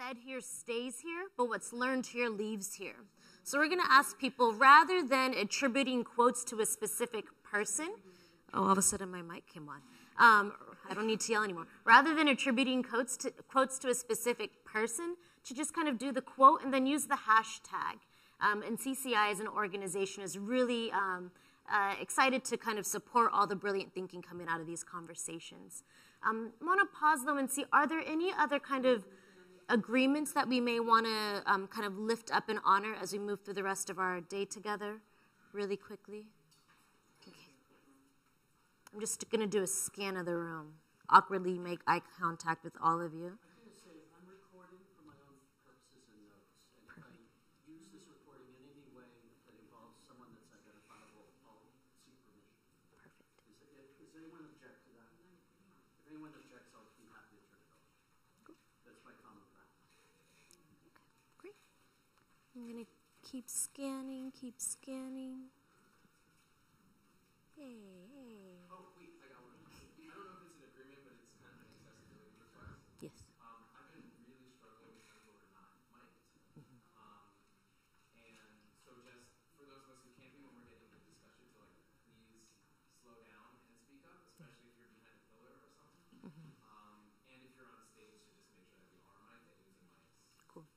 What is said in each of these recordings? said here stays here, but what's learned here leaves here. So we're going to ask people, rather than attributing quotes to a specific person, oh, all of a sudden my mic came on. I don't need to yell anymore. Rather than attributing quotes to a specific person, to just kind of do the quote and then use the hashtag. And CCI as an organization is really excited to kind of support all the brilliant thinking coming out of these conversations. I want to pause though and see, are there any other kind of agreements that we may want to kind of lift up and honor as we move through the rest of our day together really quickly? Okay. I'm just going to do a scan of the room, awkwardly make eye contact with all of you. I'm going to keep scanning. Hey, hey. Oh, wait, I got one. I don't know if it's an agreement, but it's kind of an accessibility request. Yes. I've been really struggling with how to not mic. And so just for those of us who can't be when we're getting into discussion, to like, please slow down and speak up, especially if you're behind a pillar or something. And if you're on stage, to just make sure that we are mic'd and using mics. Cool.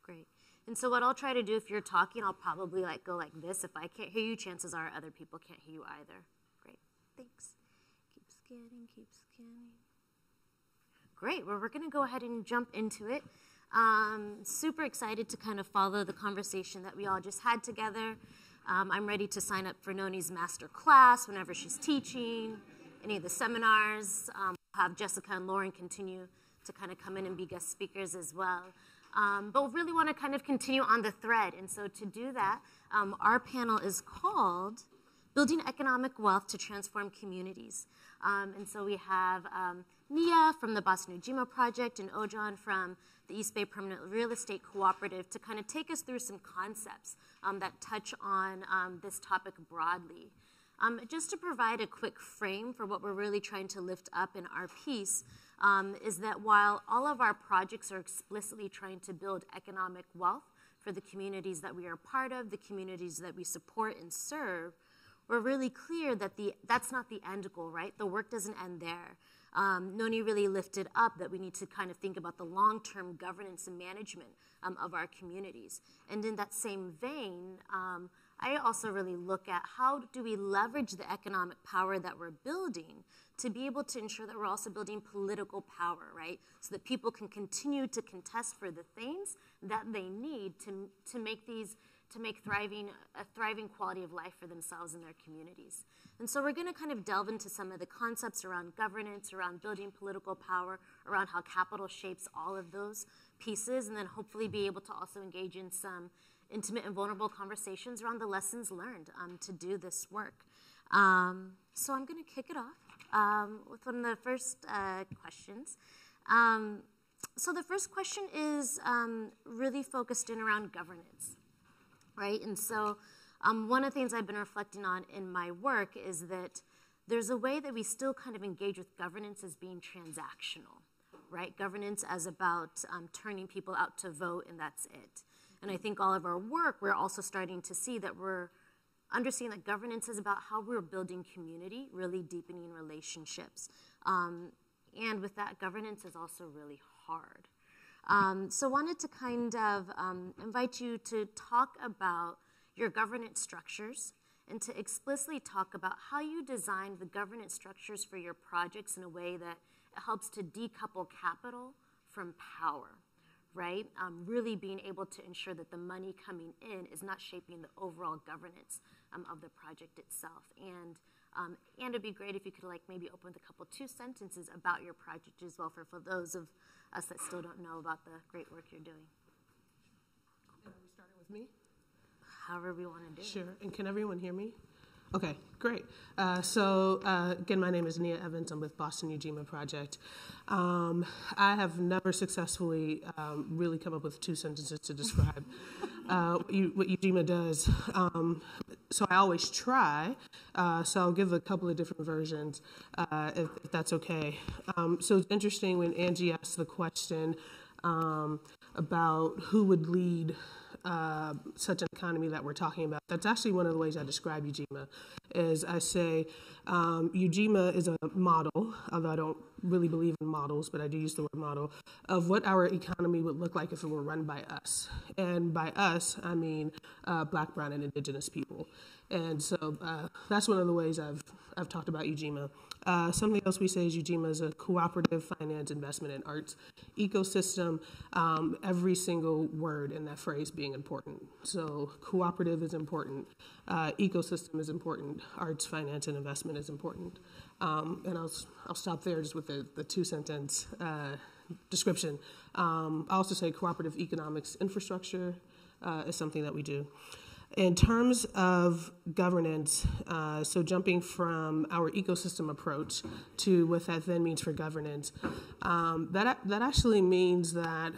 Great. And so what I'll try to do, if you're talking, I'll probably like go like this. If I can't hear you, chances are other people can't hear you either. Great, thanks. Keep scanning, keep scanning. Great, well, we're gonna go ahead and jump into it. Super excited to kind of follow the conversation that we all just had together. I'm ready to sign up for Noni's master class whenever she's teaching, any of the seminars. We'll have Jessica and Lauren continue to kind of come in and be guest speakers as well. But really want to kind of continue on the thread. And so to do that, our panel is called Building Economic Wealth to Transform Communities. And so we have Nia from the Boston Ujima Project and Ojan from the East Bay Permanent Real Estate Cooperative to kind of take us through some concepts that touch on this topic broadly. Just to provide a quick frame for what we're really trying to lift up in our piece, is that while all of our projects are explicitly trying to build economic wealth for the communities that we are part of, the communities that we support and serve, we're really clear that that's not the end goal, right? The work doesn't end there. Noni really lifted up that we need to kind of think about the long-term governance and management of our communities. And in that same vein, I also really look at how do we leverage the economic power that we're building to be able to ensure that we're also building political power, right? So that people can continue to contest for the things that they need to make a thriving quality of life for themselves and their communities. And so we're gonna kind of delve into some of the concepts around governance, around building political power, around how capital shapes all of those pieces, and then hopefully be able to also engage in some intimate and vulnerable conversations around the lessons learned to do this work. So I'm gonna kick it off with one of the first questions. So the first question is really focused in around governance, right? And so one of the things I've been reflecting on in my work is that there's a way that we still kind of engage with governance as being transactional, right? Governance as about turning people out to vote and that's it. And I think all of our work, we're also starting to see that we're understanding that governance is about how we're building community, really deepening relationships. And with that, governance is also really hard. So wanted to kind of invite you to talk about your governance structures and to explicitly talk about how you design the governance structures for your projects in a way that helps to decouple capital from power, right? Really being able to ensure that the money coming in is not shaping the overall governance of the project itself. And it'd be great if you could like maybe open with a couple, two sentences about your project as well for those of us that still don't know about the great work you're doing. And we started with me? However we want to do it. Sure, and can everyone hear me? Okay, great. So again, my name is Nia Evans. I'm with Boston Ujima Project. I have never successfully really come up with two sentences to describe what Ujima does. So I always try. So I'll give a couple of different versions, if that's okay. So it's interesting when Angie asked the question about who would lead such an economy that we're talking about. That's actually one of the ways I describe Ujima, is I say Ujima is a model, although I don't really believe in models, but I do use the word model, of what our economy would look like if it were run by us. And by us, I mean Black, Brown, and Indigenous people. And so that's one of the ways I've talked about Ujima. Something else we say is Ujima is a cooperative finance, investment, and arts ecosystem, every single word in that phrase being important. So cooperative is important, ecosystem is important, arts, finance, and investment is important. And I'll stop there just with the two-sentence description. I also say cooperative economics infrastructure is something that we do. In terms of governance, so jumping from our ecosystem approach to what that then means for governance, that actually means that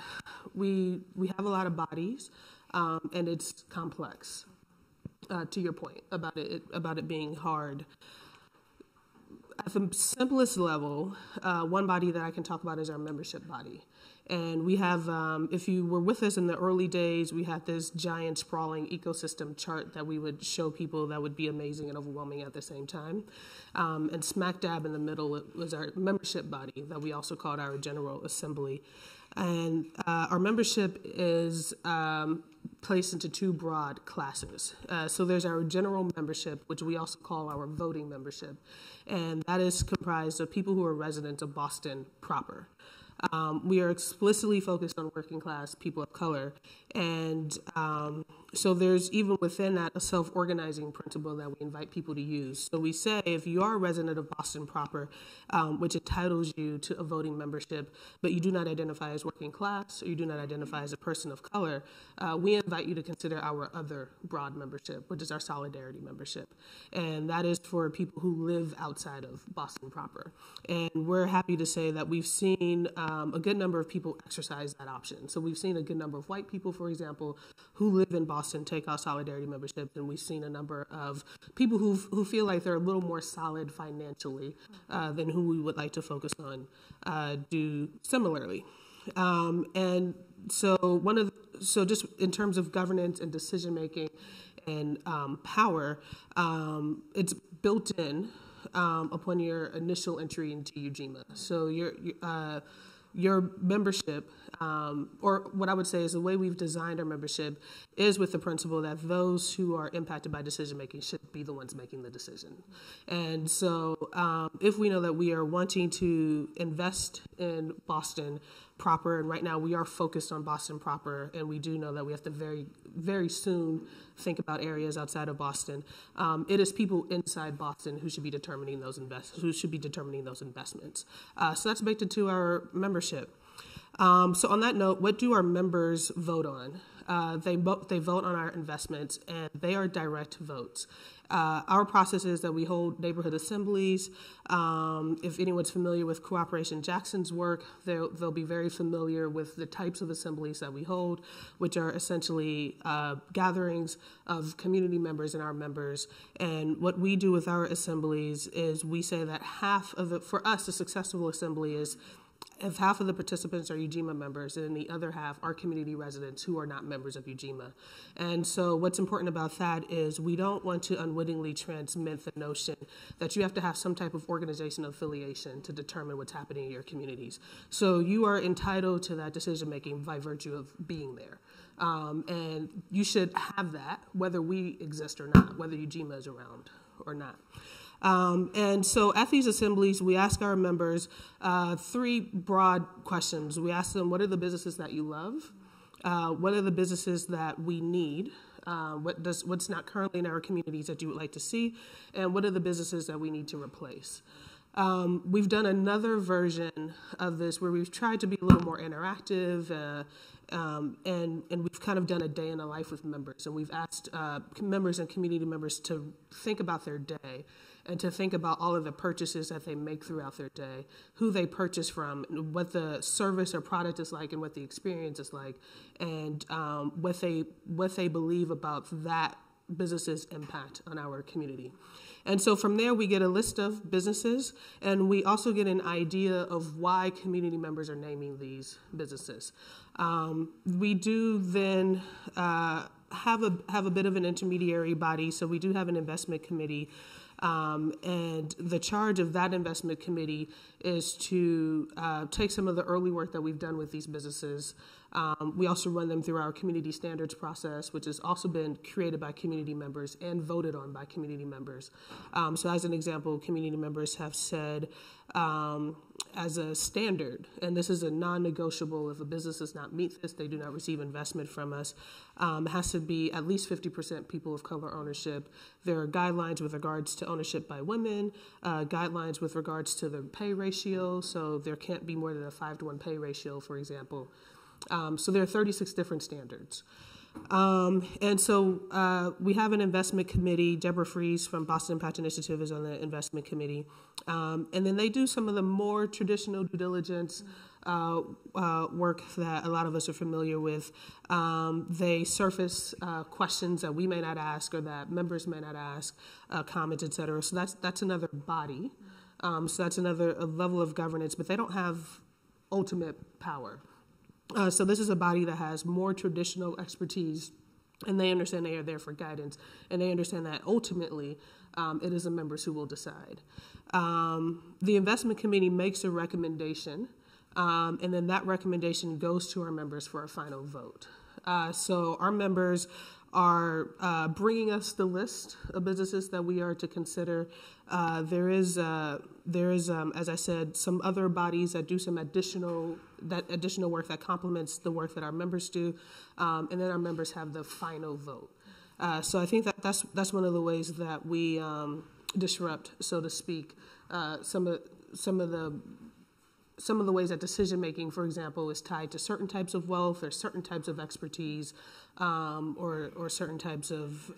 we have a lot of bodies, and it's complex. To your point about it being hard. At the simplest level, one body that I can talk about is our membership body. And we have, if you were with us in the early days, we had this giant sprawling ecosystem chart that we would show people that would be amazing and overwhelming at the same time. And smack dab in the middle, it was our membership body that we also called our General Assembly. And our membership is placed into two broad classes. So there's our general membership, which we also call our voting membership. And that is comprised of people who are residents of Boston proper. We are explicitly focused on working class people of color. And so there's even within that a self-organizing principle that we invite people to use. So we say if you are a resident of Boston proper, which entitles you to a voting membership, but you do not identify as working class or you do not identify as a person of color, we invite you to consider our other broad membership, which is our solidarity membership. And that is for people who live outside of Boston proper. And we're happy to say that we've seen a good number of people exercise that option. So we've seen a good number of white people, for example, who live in Boston take out solidarity membership, and we've seen a number of people who feel like they're a little more solid financially than who we would like to focus on do similarly. And so one of the, so just in terms of governance and decision making and power, it's built in upon your initial entry into Ujima. So your membership, or what I would say is the way we've designed our membership is with the principle that those who are impacted by decision-making should be the ones making the decision. And so if we know that we are wanting to invest in Boston proper, and right now we are focused on Boston proper, and we do know that we have to very, very soon think about areas outside of Boston, it is people inside Boston who should be determining those investments. So that's baked into our membership. So on that note, what do our members vote on? They vote on our investments, and they are direct votes. Our process is that we hold neighborhood assemblies. If anyone's familiar with Cooperation Jackson's work, they'll be very familiar with the types of assemblies that we hold, which are essentially gatherings of community members and our members. And what we do with our assemblies is we say that half of the, for us, a successful assembly is if half of the participants are Ujima members and the other half are community residents who are not members of Ujima. And so what's important about that is we don't want to unwittingly transmit the notion that you have to have some type of organizational affiliation to determine what's happening in your communities. So you are entitled to that decision making by virtue of being there. And you should have that whether we exist or not, whether Ujima is around or not. And so at these assemblies, we ask our members three broad questions. We ask them, what are the businesses that you love? What are the businesses that we need? What's not currently in our communities that you would like to see? And what are the businesses that we need to replace? We've done another version of this where we've tried to be a little more interactive and we've kind of done a day in the life with members. And we've asked members and community members to think about their day and to think about all of the purchases that they make throughout their day, who they purchase from, and what the service or product is like and what the experience is like, and what they believe about that businesses' impact on our community. And so from there, we get a list of businesses, and we also get an idea of why community members are naming these businesses. We do then have a bit of an intermediary body, so we do have an investment committee, and the charge of that investment committee is to take some of the early work that we've done with these businesses. We also run them through our community standards process, which has also been created by community members and voted on by community members. So as an example, community members have said as a standard, and this is a non-negotiable, if a business does not meet this, they do not receive investment from us, has to be at least 50% people of color ownership. There are guidelines with regards to ownership by women, guidelines with regards to the pay ratio, so there can't be more than a 5-to-1 pay ratio, for example. So there are 36 different standards. And so we have an investment committee. Deborah Fries from Boston Impact Initiative is on the investment committee. And then they do some of the more traditional due diligence work that a lot of us are familiar with. They surface questions that we may not ask or that members may not ask, comments, et cetera. So that's another body. So that's another level of governance, but they don't have ultimate power. So this is a body that has more traditional expertise, and they understand they are there for guidance, and they understand that ultimately it is the members who will decide. The investment committee makes a recommendation, and then that recommendation goes to our members for a final vote. So our members are bringing us the list of businesses that we are to consider. There is, as I said, some other bodies that do some additional work that complements the work that our members do, and then our members have the final vote. So I think that that's one of the ways that we disrupt, so to speak, some of the ways that decision making, for example, is tied to certain types of wealth or certain types of expertise, or certain types of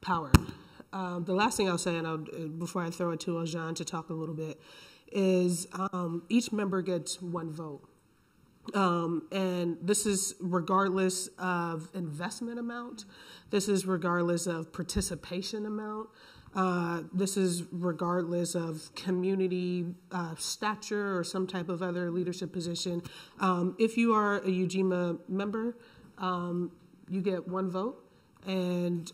power. The last thing I'll say, and before I throw it to Ojan to talk a little bit, is each member gets one vote. And this is regardless of investment amount. This is regardless of participation amount. This is regardless of community stature or some type of other leadership position. If you are a Ujima member, you get one vote, and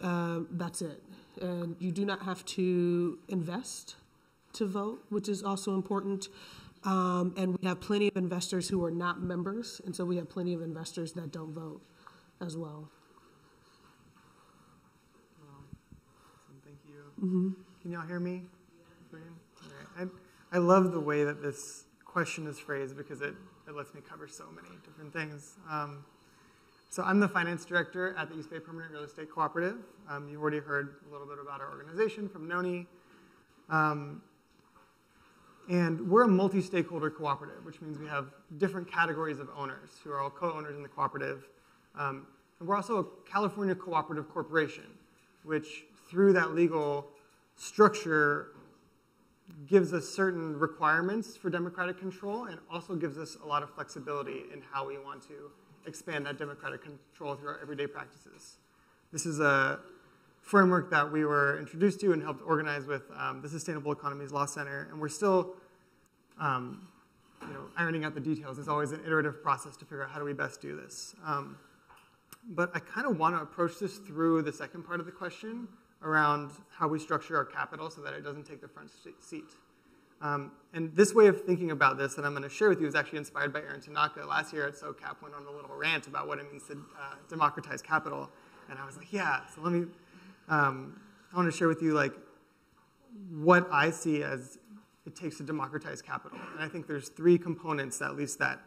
that's it. And you do not have to invest to vote, which is also important. And we have plenty of investors who are not members, and so we have plenty of investors that don't vote as well. Thank you. Mm-hmm. Can y'all hear me? Yeah. All right. I love the way that this question is phrased because it lets me cover so many different things. So I'm the finance director at the East Bay Permanent Real Estate Cooperative. You've already heard a little bit about our organization from Noni. And we're a multi-stakeholder cooperative, which means we have different categories of owners who are all co-owners in the cooperative. And we're also a California cooperative corporation, which through that legal structure gives us certain requirements for democratic control and also gives us a lot of flexibility in how we want to expand that democratic control through our everyday practices. This is a framework that we were introduced to and helped organize with the Sustainable Economies Law Center, and we're still ironing out the details. It's always an iterative process to figure out how do we best do this. But I kind of want to approach this through the second part of the question around how we structure our capital so that it doesn't take the front seat. And this way of thinking about this that I'm going to share with you is actually inspired by Aaron Tanaka. Last year at SOCAP went on a little rant about what it means to democratize capital. And I was like, yeah, so let me, I want to share with you like what I see as it takes to democratize capital. And I think there's three components that at least that,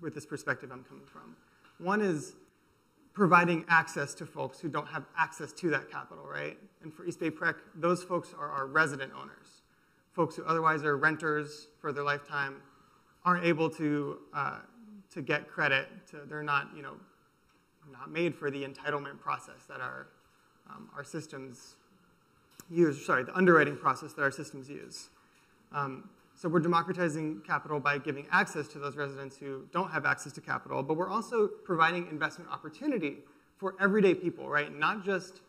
with this perspective I'm coming from. One is providing access to folks who don't have access to that capital, right? And for East Bay PREC, those folks are our resident owners. Folks who otherwise are renters for their lifetime aren't able to get credit. They're not, not made for the entitlement process that our systems use. Sorry, the underwriting process that our systems use. So we're democratizing capital by giving access to those residents who don't have access to capital, but we're also providing investment opportunity for everyday people, right? Not just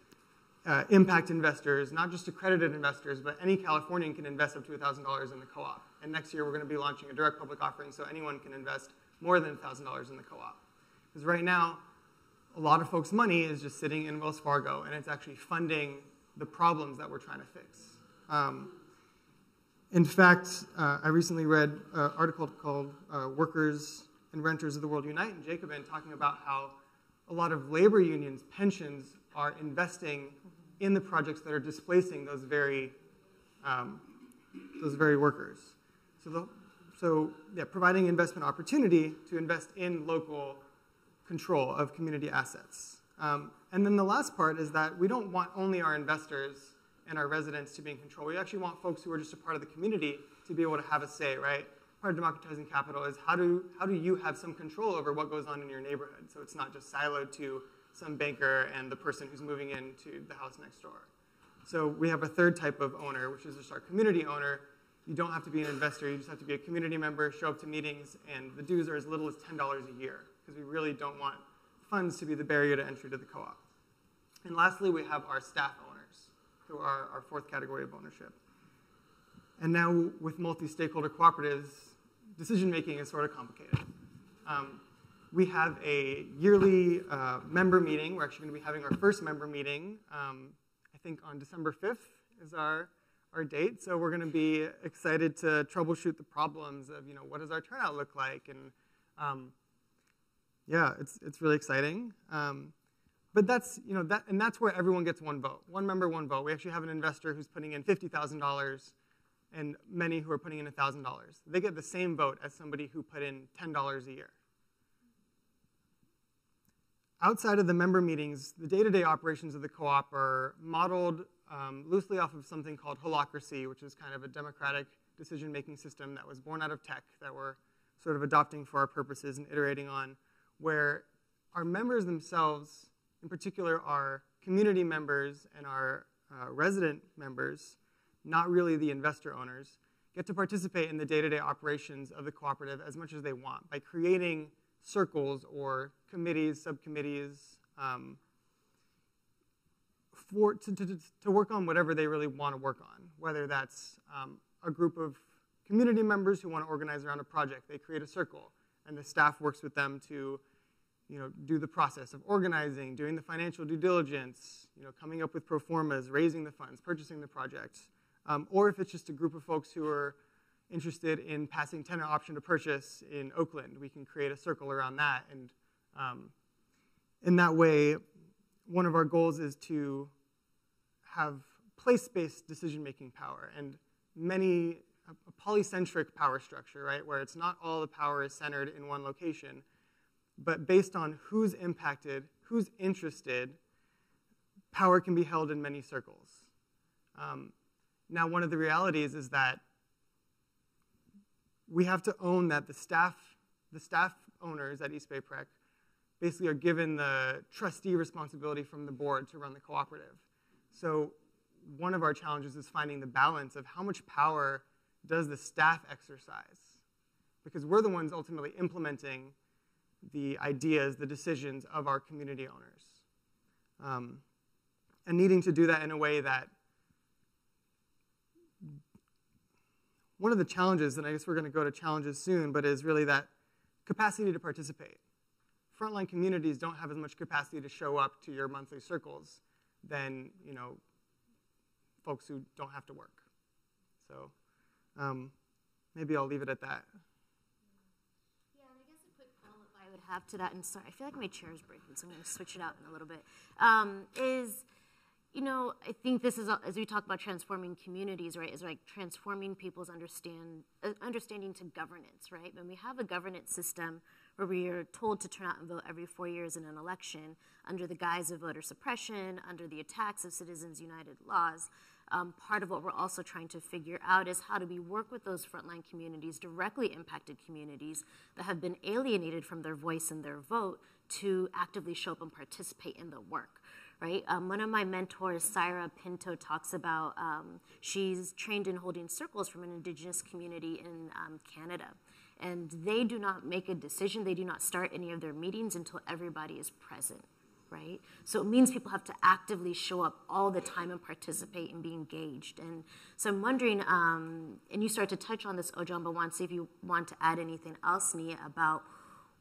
impact investors, not just accredited investors, but any Californian can invest up to $1,000 in the co-op. And next year, we're going to be launching a direct public offering so anyone can invest more than $1,000 in the co-op. Because right now, a lot of folks' money is just sitting in Wells Fargo, and it's actually funding the problems that we're trying to fix. In fact, I recently read an article called Workers and Renters of the World Unite, and Jacobin talking about how a lot of labor unions' pensions are investing in the projects that are displacing those very workers. So yeah, providing investment opportunity to invest in local control of community assets. And then the last part is that we don't want only our investors and our residents to be in control. We actually want folks who are just a part of the community to be able to have a say, right? Part of democratizing capital is how do you have some control over what goes on in your neighborhood? So it's not just siloed to some banker and the person who's moving into the house next door. So we have a third type of owner, which is just our community owner. You don't have to be an investor. You just have to be a community member, show up to meetings, and the dues are as little as $10 a year because we really don't want funds to be the barrier to entry to the co-op. And lastly, we have our staff owners, who are our fourth category of ownership. And now with multi-stakeholder cooperatives, decision-making is sort of complicated. We have a yearly member meeting. We're actually going to be having our first member meeting, I think on December 5th is our date. So we're going to be excited to troubleshoot the problems of, you know, what does our turnout look like? And yeah, it's really exciting. But that's, you know, that, and that's where everyone gets one vote. One member, one vote. We actually have an investor who's putting in $50,000 and many who are putting in $1,000. They get the same vote as somebody who put in $10 a year. Outside of the member meetings, the day-to-day operations of the co-op are modeled loosely off of something called Holacracy, which is kind of a democratic decision-making system that was born out of tech that we're sort of adopting for our purposes and iterating on, where our members themselves, in particular our community members and our resident members, not really the investor owners, get to participate in the day-to-day operations of the cooperative as much as they want by creating circles or committees, subcommittees, to work on whatever they really want to work on, whether that's a group of community members who want to organize around a project. They create a circle, and the staff works with them to, you know, do the process of organizing, doing the financial due diligence, you know, coming up with pro formas, raising the funds, purchasing the project, or if it's just a group of folks who are interested in passing tenant option to purchase in Oakland, we can create a circle around that. And in that way, one of our goals is to have place-based decision-making power and a polycentric power structure, right, where it's not all the power is centered in one location, but based on who's impacted, who's interested, power can be held in many circles. Now, one of the realities is that we have to own that the staff owners at East Bay Prec basically are given the trustee responsibility from the board to run the cooperative. So one of our challenges is finding the balance of how much power does the staff exercise? Because we're the ones ultimately implementing the ideas, the decisions of our community owners. And needing to do that in a way that one of the challenges, and I guess we're going to go to challenges soon, but is really that capacity to participate. Frontline communities don't have as much capacity to show up to your monthly circles than, you know, folks who don't have to work. So maybe I'll leave it at that. Yeah, and I guess a quick follow-up I would have to that, and sorry, I feel like my chair is breaking, so I'm going to switch it out in a little bit, is, you know, I think this is, as we talk about transforming communities, right, is like transforming people's understanding to governance, right? When we have a governance system where we are told to turn out and vote every 4 years in an election under the guise of voter suppression, under the attacks of Citizens United laws, part of what we're also trying to figure out is how do we work with those frontline communities, directly impacted communities that have been alienated from their voice and their vote to actively show up and participate in the work. Right? One of my mentors, Saira Pinto, talks about she's trained in holding circles from an indigenous community in Canada. And they do not make a decision. They do not start any of their meetings until everybody is present. right? So it means people have to actively show up all the time and participate and be engaged. And so I'm wondering, and you started to touch on this, Ojan, but want to see if you want to add anything else, Nia, about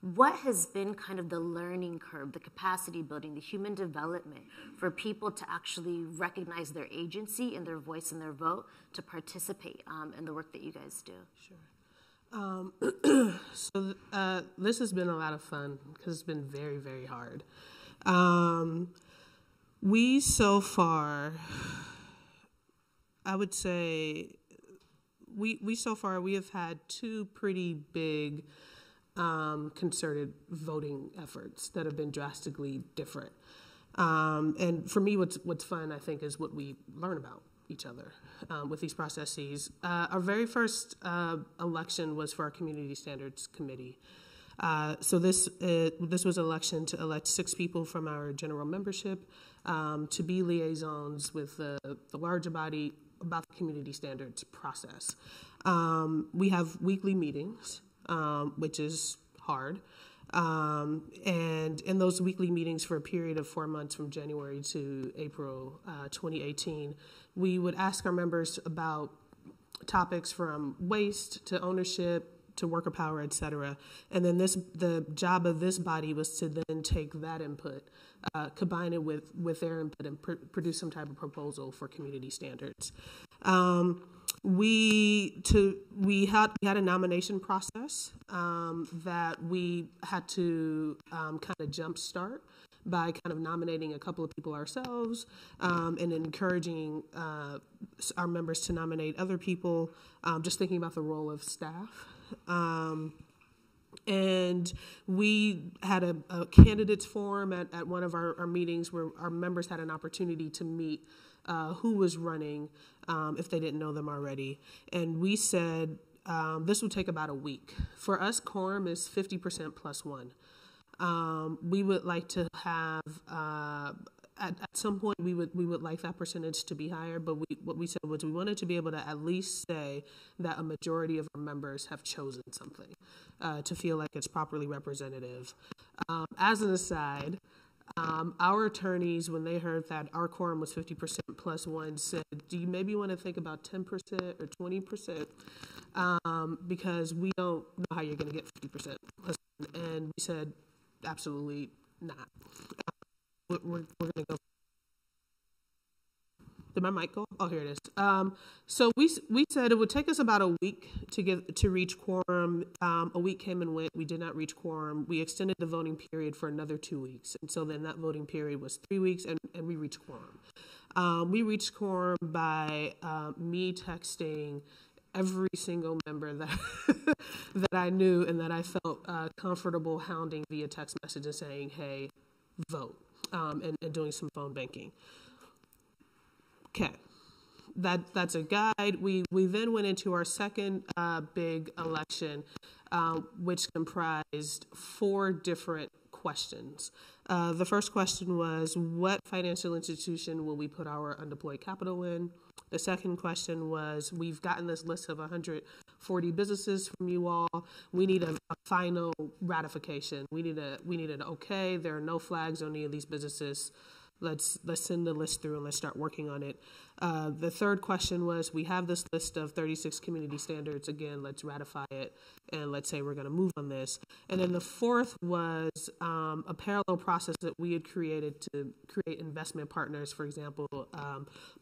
what has been kind of the learning curve, the capacity building, the human development for people to actually recognize their agency and their voice and their vote to participate in the work that you guys do? Sure. So this has been a lot of fun because it's been very, very hard. We so far, I would say, we have had two pretty big concerted voting efforts that have been drastically different. And for me, what's fun, I think, is what we learn about each other with these processes. Our very first election was for our Community Standards Committee. So this was an election to elect 6 people from our general membership to be liaisons with the larger body about the community standards process. We have weekly meetings, which is hard. And in those weekly meetings for a period of 4 months from January to April 2018, we would ask our members about topics from waste to ownership to worker power, et cetera. And then the job of this body was to then take that input, combine it with their input and produce some type of proposal for community standards. We had a nomination process that we had to kind of jumpstart by kind of nominating a couple of people ourselves and encouraging our members to nominate other people, just thinking about the role of staff. And we had a candidates forum at one of our meetings where our members had an opportunity to meet who was running if they didn't know them already. And we said this will take about a week. For us, quorum is 50% plus one. We would like to have, at some point, we would like that percentage to be higher, but what we said was we wanted to be able to at least say that a majority of our members have chosen something to feel like it's properly representative. As an aside, our attorneys, when they heard that our quorum was 50% plus one, said, do you maybe want to think about 10% or 20%? Because we don't know how you're going to get 50% plus one. And we said, absolutely not. We're going to go. Did my mic go? Oh, here it is. So we said it would take us about a week to reach quorum. A week came and went. We did not reach quorum. We extended the voting period for another 2 weeks. And so then that voting period was 3 weeks, and we reached quorum. We reached quorum by me texting every single member that that I knew and that I felt comfortable hounding via text message and saying, hey, vote, and doing some phone banking. Okay, that's a guide. We then went into our second big election, which comprised 4 different questions. The first question was, what financial institution will we put our undeployed capital in? The second question was, we've gotten this list of 140 businesses from you all. We need a final ratification. We need an okay. There are no flags on any of these businesses. Let's send the list through and let's start working on it. The third question was, we have this list of 36 community standards. Again, let's ratify it and let's say we're going to move on this. And then the fourth was a parallel process that we had created to create investment partners, for example,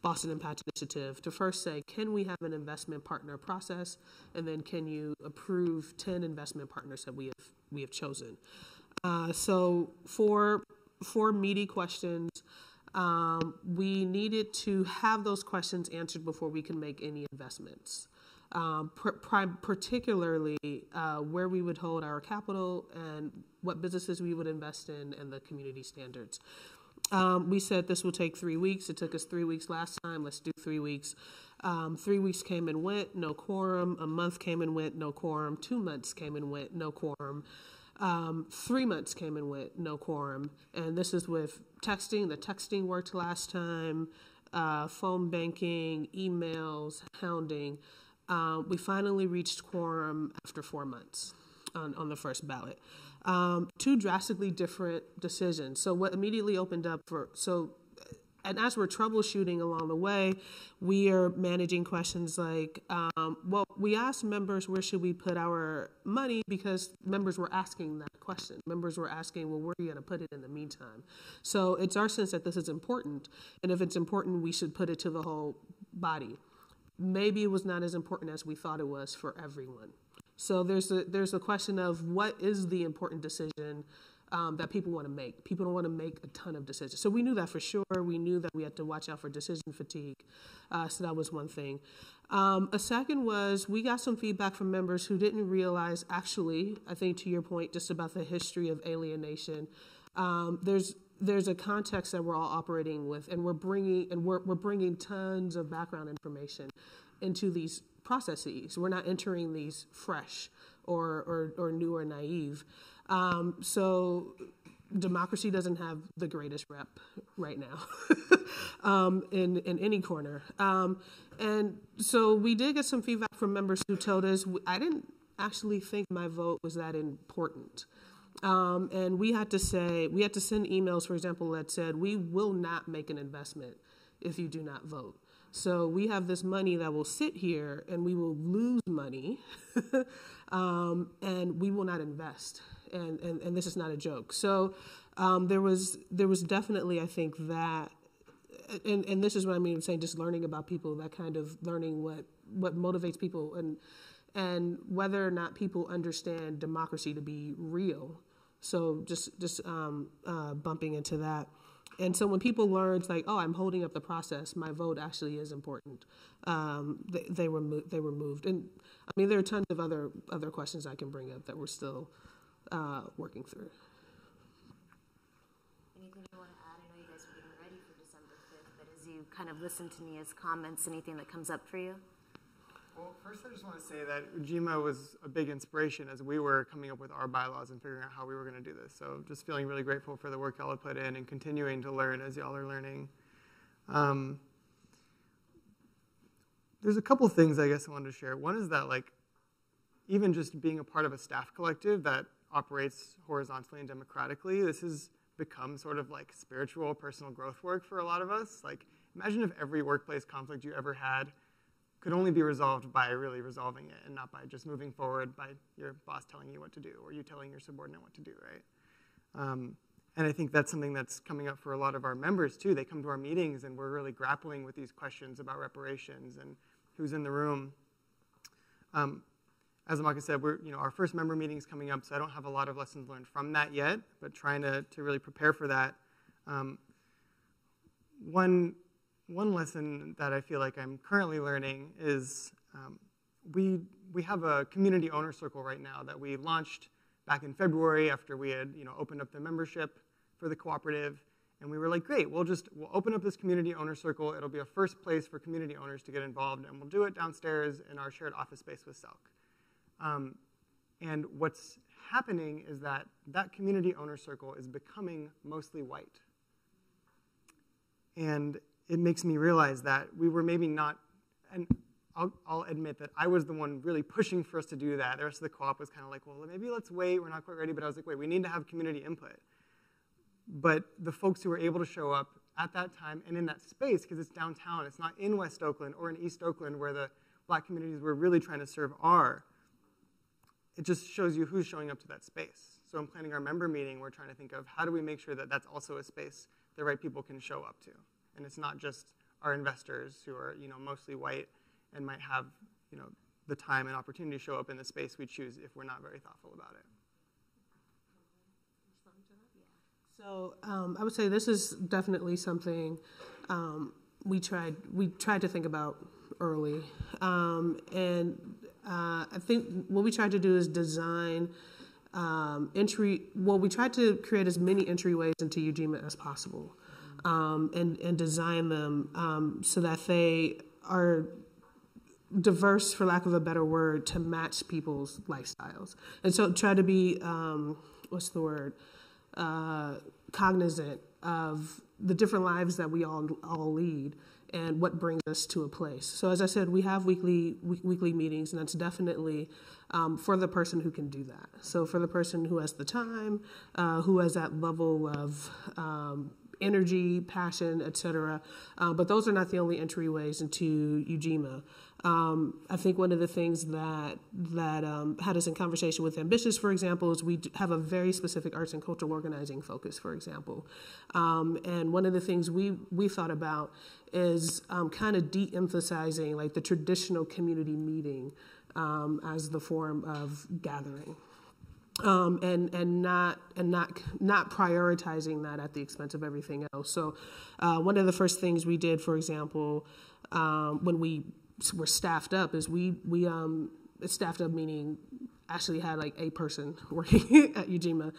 Boston Impact Initiative, to first say, can we have an investment partner process? And then can you approve 10 investment partners that we have chosen? So for meaty questions, we needed to have those questions answered before we can make any investments, particularly where we would hold our capital and what businesses we would invest in and the community standards. We said this will take 3 weeks. It took us 3 weeks last time. Let's do 3 weeks. 3 weeks came and went, no quorum. A month came and went, no quorum. 2 months came and went, no quorum. 3 months came and went, no quorum. And this is with texting. The texting worked last time, phone banking, emails, hounding. We finally reached quorum after 4 months. on the first ballot. Two drastically different decisions. So what immediately opened up for, and as we're troubleshooting along the way, we are managing questions like, well, we asked members where should we put our money because members were asking that question. Members were asking, well, where are you going to put it in the meantime? So it's our sense that this is important. And if it's important, we should put it to the whole body. Maybe it was not as important as we thought it was for everyone. So there's a question of what is the important decision that people want to make. People don't want to make a ton of decisions. So we knew that for sure. We knew that we had to watch out for decision fatigue. So that was one thing. A second was we got some feedback from members who didn't realize, actually, I think to your point, just about the history of alienation. There's a context that we're all operating with, and we're bringing tons of background information into these processes. We're not entering these fresh or new or naive. So democracy doesn't have the greatest rep right now in any corner. And so we did get some feedback from members who told us, I didn't actually think my vote was that important. And we had to say, we had to send emails, for example, that said, we will not make an investment if you do not vote. So we have this money that will sit here and we will lose money and we will not invest. And this is not a joke. So there was definitely, I think, that, and this is what I mean saying just learning about people, that kind of learning what motivates people and whether or not people understand democracy to be real. So just bumping into that. And so when people learn, it's like, oh, I'm holding up the process. My vote actually is important. They were moved. And I mean, there are tons of other questions I can bring up that we're still working through. Anything you want to add? I know you guys are getting ready for December 5th, but as you kind of listen to Nia's comments, anything that comes up for you? Well, first I just want to say that Ujima was a big inspiration as we were coming up with our bylaws and figuring out how we were going to do this. So just feeling really grateful for the work y'all have put in and continuing to learn as y'all are learning. There's a couple things I guess I wanted to share. One is that, like, even just being a part of a staff collective that operates horizontally and democratically, this has become sort of like spiritual personal growth work for a lot of us. Like, imagine if every workplace conflict you ever had could only be resolved by really resolving it and not by just moving forward by your boss telling you what to do or you telling your subordinate what to do, right? And I think that's something that's coming up for a lot of our members too. They come to our meetings and we're really grappling with these questions about reparations and who's in the room. As Amaka said, our first member meeting is coming up, so I don't have a lot of lessons learned from that yet, but trying to really prepare for that. One lesson that I feel like I'm currently learning is we have a community owner circle right now that we launched back in February after we had opened up the membership for the cooperative, and we were like, great, we'll open up this community owner circle. It'll be a first place for community owners to get involved, and we'll do it downstairs in our shared office space with Selk. And what's happening is that that community owner circle is becoming mostly white, and it makes me realize that we were maybe not, and I'll admit that I was the one really pushing for us to do that. The rest of the co-op was kind of like, well, maybe let's wait. We're not quite ready. But I was like, wait, we need to have community input. But the folks who were able to show up at that time and in that space, because it's downtown, it's not in West Oakland or in East Oakland where the Black communities we're really trying to serve are, it just shows you who's showing up to that space. So in planning our member meeting, we're trying to think of how do we make sure that that's also a space the right people can show up to. And it's not just our investors who are, mostly white and might have, the time and opportunity to show up in the space we choose if we're not very thoughtful about it. So I would say this is definitely something we tried to think about early, I think what we tried to do is design. We tried to create as many entryways into Ujima as possible. And design them so that they are diverse, for lack of a better word, to match people's lifestyles. And so try to be, cognizant of the different lives that we all lead and what brings us to a place. So as I said, we have weekly meetings, and that's definitely for the person who can do that. So for the person who has the time, who has that level of energy, passion, etc. But those are not the only entryways into Ujima. I think one of the things that had us in conversation with Ambitious, for example, is we have a very specific arts and cultural organizing focus, for example. And one of the things we thought about is kind of de-emphasizing like the traditional community meeting as the form of gathering. And not prioritizing that at the expense of everything else. So one of the first things we did, for example, when we were staffed up, is we staffed up meaning actually had like a person working at Ujima,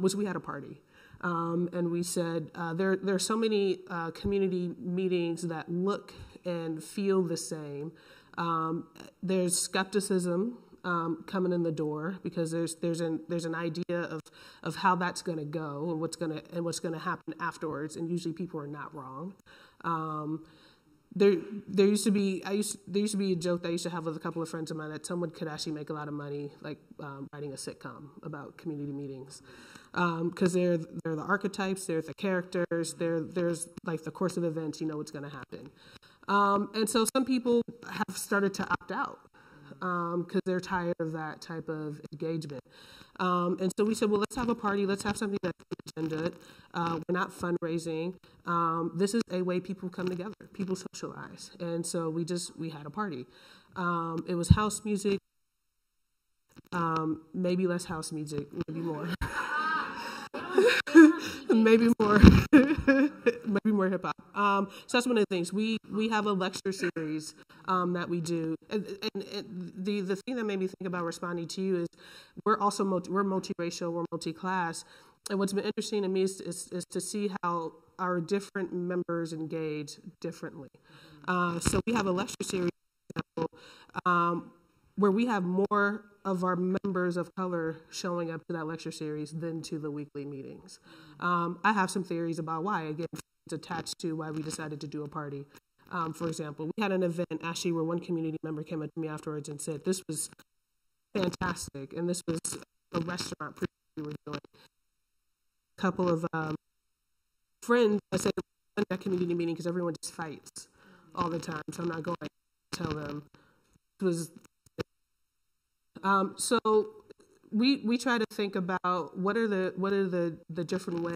which we had a party. And we said, there are so many community meetings that look and feel the same. There's skepticism coming in the door because there's an idea of how that's going to go and what's going to happen afterwards, and usually people are not wrong. There used to be a joke that I used to have with a couple of friends of mine that someone could actually make a lot of money, like writing a sitcom about community meetings, because they're the archetypes, they're the characters, there's like the course of events, you know what's going to happen, and so some people have started to opt out, because they're tired of that type of engagement. And so we said, well, let's have a party. Let's have something that's agenda. We're not fundraising. This is a way people come together. People socialize. And so we had a party. It was house music. Maybe less house music, maybe more. maybe more hip hop. So that's one of the things. We have a lecture series that we do, and the thing that made me think about responding to you is we're multiracial, we're multi-class, and what's been interesting to me is to see how our different members engage differently. So we have a lecture series, for example, where we have more of our members of color showing up to that lecture series than to the weekly meetings. I have some theories about why. Again, it's attached to why we decided to do a party. For example, we had an event actually where one community member came up to me afterwards and said, "This was fantastic," and this was a restaurant we were doing. A couple of friends, I said, "I'm not at community meeting because everyone just fights all the time, so I'm not going to tell them it was." So we try to think about what are the different ways.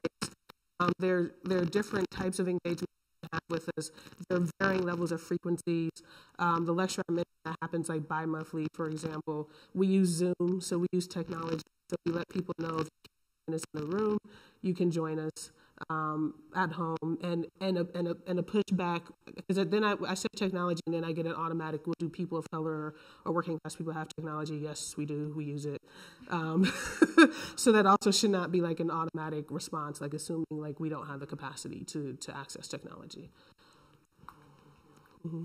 There are different types of engagement we have with us. There are varying levels of frequencies. The lecture I mentioned that happens like bi-monthly, for example. We use Zoom, so we use technology. So we let people know if you can join us in the room, you can join us at home, and a pushback, because then I said technology, and then I get an automatic, well, do people of color or working class people have technology? Yes, we do, we use it. So that also should not be like an automatic response, like assuming like we don't have the capacity to access technology. Mm-hmm.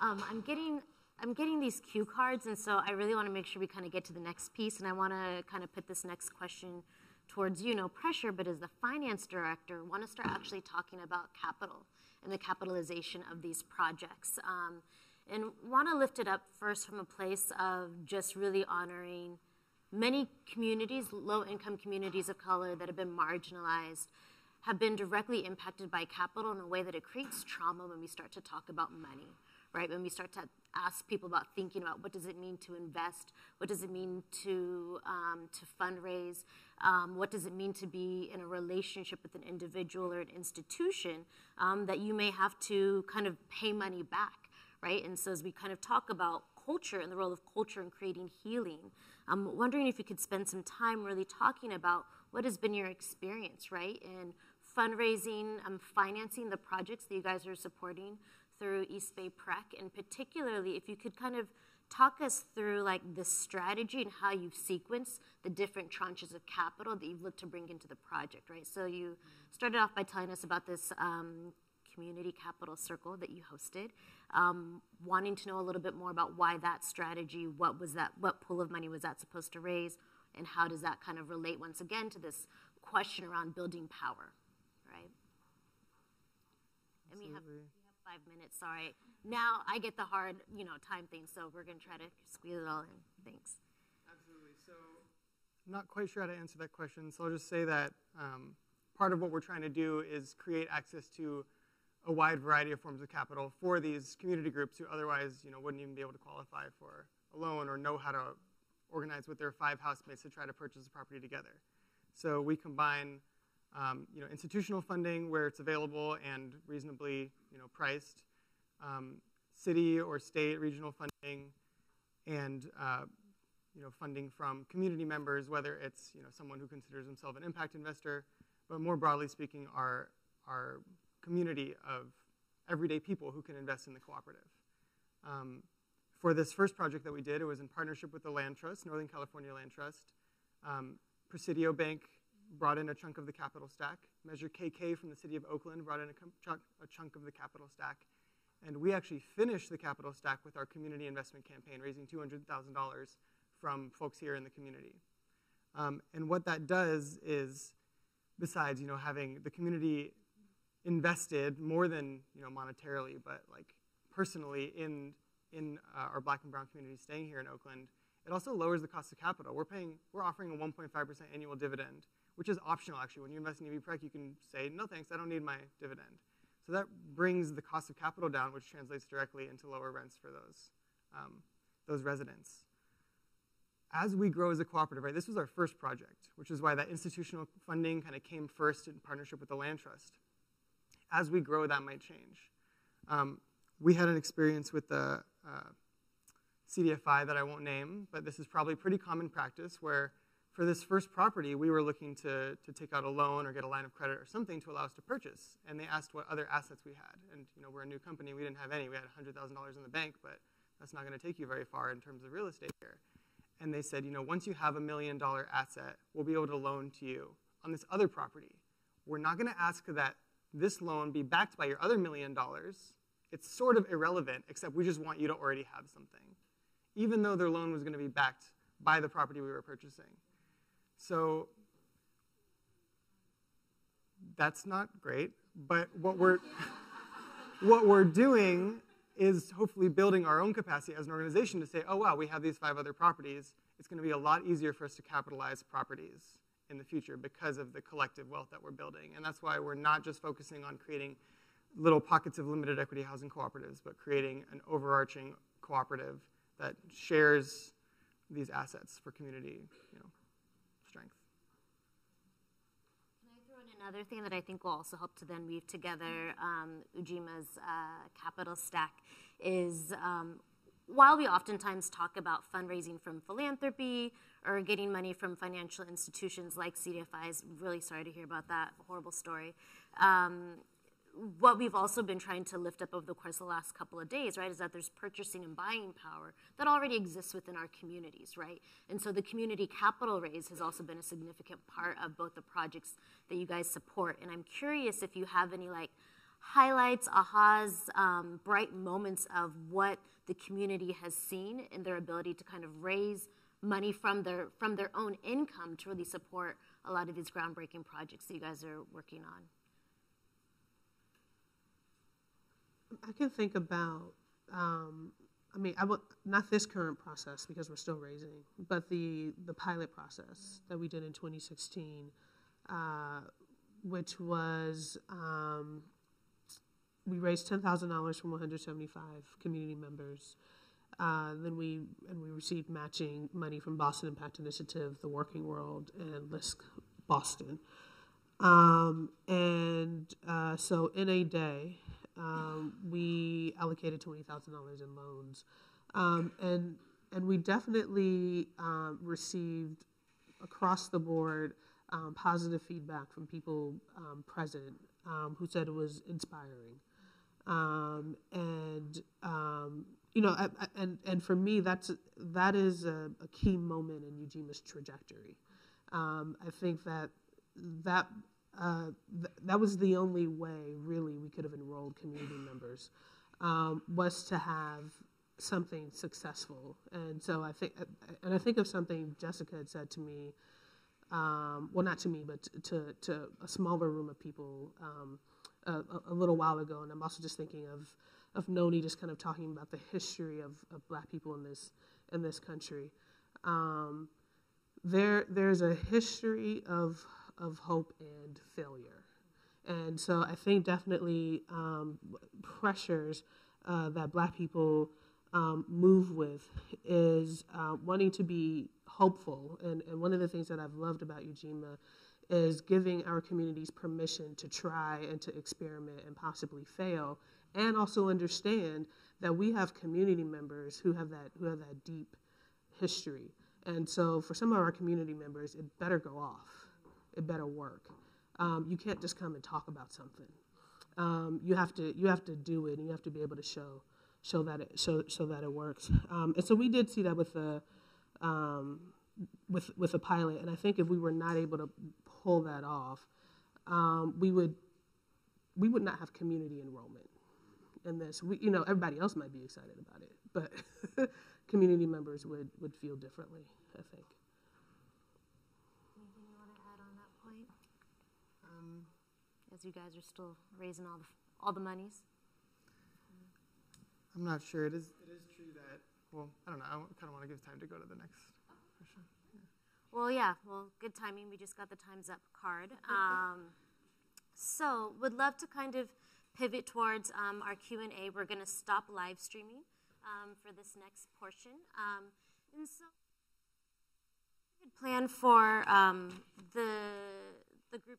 I'm getting these cue cards, and so I really want to make sure we kind of get to the next piece, and I want to kind of put this next question towards you, no pressure, but as the finance director, want to start actually talking about capital and the capitalization of these projects. And want to lift it up first from a place of just really honoring many communities, low-income communities of color that have been marginalized, have been directly impacted by capital in a way that it creates trauma when we start to talk about money, right? When we start to ask people about thinking about what does it mean to invest, what does it mean to fundraise, what does it mean to be in a relationship with an individual or an institution that you may have to kind of pay money back, right? And so as we kind of talk about culture and the role of culture in creating healing, I'm wondering if you could spend some time really talking about what has been your experience, right, in fundraising, financing the projects that you guys are supporting through East Bay PREC, and particularly if you could kind of talk us through like the strategy and how you've sequenced the different tranches of capital that you've looked to bring into the project, right? So you started off by telling us about this community capital circle that you hosted, wanting to know a little bit more about why that strategy, what was that, what pool of money was that supposed to raise, and how does that kind of relate once again to this question around building power, right? And we have 5 minutes, sorry. Now I get the hard, time thing, so we're going to try to squeeze it all in. Thanks. Absolutely. So I'm not quite sure how to answer that question, so I'll just say that part of what we're trying to do is create access to a wide variety of forms of capital for these community groups who otherwise, wouldn't even be able to qualify for a loan or know how to organize with their 5 housemates to try to purchase a property together. So we combine, institutional funding where it's available and reasonably, priced, city or state regional funding, and funding from community members, whether it's someone who considers themselves an impact investor, but more broadly speaking, our community of everyday people who can invest in the cooperative. For this first project that we did, it was in partnership with the Land Trust, Northern California Land Trust. Presidio Bank brought in a chunk of the capital stack. Measure KK from the city of Oakland brought in a chunk of the capital stack. And we actually finished the capital stack with our community investment campaign, raising $200,000 from folks here in the community. And what that does is, besides having the community invested more than monetarily, but like personally in our Black and Brown community staying here in Oakland, it also lowers the cost of capital. We're offering a 1.5% annual dividend, which is optional actually. When you invest in EB Prec, you can say, no thanks, I don't need my dividend. So that brings the cost of capital down, which translates directly into lower rents for those residents. As we grow as a cooperative, right, this was our first project, which is why that institutional funding kind of came first in partnership with the Land Trust. As we grow, that might change. We had an experience with the CDFI that I won't name, but this is probably pretty common practice where for this first property, we were looking to take out a loan or get a line of credit or something to allow us to purchase. And they asked what other assets we had. And we're a new company, we didn't have any. We had $100,000 in the bank, but that's not gonna take you very far in terms of real estate here. And they said, once you have a $1 million asset, we'll be able to loan to you on this other property. We're not gonna ask that this loan be backed by your other $1 million. It's sort of irrelevant, except we just want you to already have something, even though their loan was gonna be backed by the property we were purchasing. So that's not great, but what we're doing is hopefully building our own capacity as an organization to say, oh wow, we have these 5 other properties. It's gonna be a lot easier for us to capitalize properties in the future because of the collective wealth that we're building. And that's why we're not just focusing on creating little pockets of limited equity housing cooperatives, but creating an overarching cooperative that shares these assets for community, strength. Can I throw in another thing that I think will also help to then weave together Ujima's capital stack is, while we oftentimes talk about fundraising from philanthropy or getting money from financial institutions like CDFIs, really sorry to hear about that horrible story, what we've also been trying to lift up over the course of the last couple of days, right, is that there's purchasing and buying power that already exists within our communities, right? And so the community capital raise has also been a significant part of both the projects that you guys support. And I'm curious if you have any like highlights, ahas, bright moments of what the community has seen in their ability to kind of raise money from their own income to really support a lot of these groundbreaking projects that you guys are working on. I can think about, not this current process because we're still raising, but the pilot process that we did in 2016, which was we raised $10,000 from 175 community members. Then we received matching money from Boston Impact Initiative, The Working World, and LISC Boston. So in a day, we allocated $20,000 in loans, and we definitely received across the board positive feedback from people present who said it was inspiring, and for me that is a key moment in Ujima's trajectory. I think that was the only way, really, we could have enrolled community members, was to have something successful. And so I think of something Jessica had said to me, well, not to me, but to a smaller room of people a little while ago, and I'm also just thinking of Noni just kind of talking about the history of Black people in this country. There's a history of hope and failure, and so I think definitely pressures that Black people move with is wanting to be hopeful, and one of the things that I've loved about Ujima is giving our communities permission to try and to experiment and possibly fail, and also understand that we have community members who have that deep history. And so for some of our community members, it better go off. It better work. You can't just come and talk about something. You have to do it, and you have to be able to show that it works. And so we did see that with the with a pilot, and I think if we were not able to pull that off, we would not have community enrollment in this. Everybody else might be excited about it, but community members would feel differently, I think. Anything you want to add on that point? As you guys are still raising all the monies. I'm not sure. It is true that, well, I don't know. I kind of want to give time to go to the next. Well, yeah. Well, good timing. We just got the Time's Up card. So would love to kind of pivot towards our Q&A. We're going to stop live streaming for this next portion. And so we had planned for the group